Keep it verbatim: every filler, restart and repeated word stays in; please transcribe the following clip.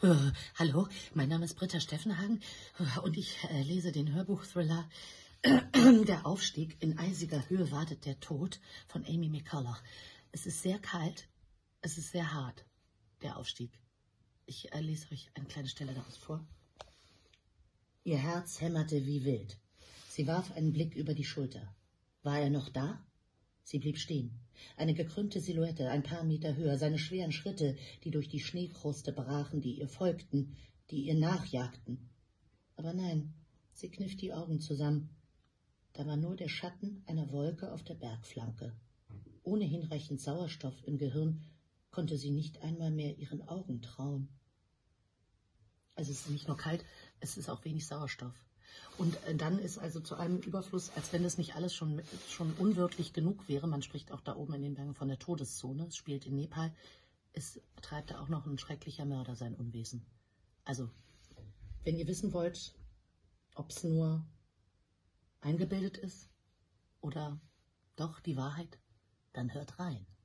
Uh, hallo, mein Name ist Britta Steffenhagen uh, und ich äh, lese den Hörbuch-Thriller äh, Der Aufstieg in eisiger Höhe wartet der Tod von Amy McCulloch. Es ist sehr kalt, es ist sehr hart, der Aufstieg. Ich äh, lese euch eine kleine Stelle daraus vor. Ihr Herz hämmerte wie wild. Sie warf einen Blick über die Schulter. War er noch da? Sie blieb stehen. Eine gekrümmte Silhouette, ein paar Meter höher, seine schweren Schritte, die durch die Schneekruste brachen, die ihr folgten, die ihr nachjagten. Aber nein, sie kniff die Augen zusammen. Da war nur der Schatten einer Wolke auf der Bergflanke. Ohne hinreichend Sauerstoff im Gehirn konnte sie nicht einmal mehr ihren Augen trauen. Also es ist nicht nur kalt, es ist auch wenig Sauerstoff. Und dann ist also zu einem Überfluss, als wenn das nicht alles schon, schon unwirklich genug wäre, man spricht auch da oben in den Bergen von der Todeszone, es spielt in Nepal, es treibt da auch noch ein schrecklicher Mörder sein Unwesen. Also, wenn ihr wissen wollt, ob es nur eingebildet ist oder doch die Wahrheit, dann hört rein.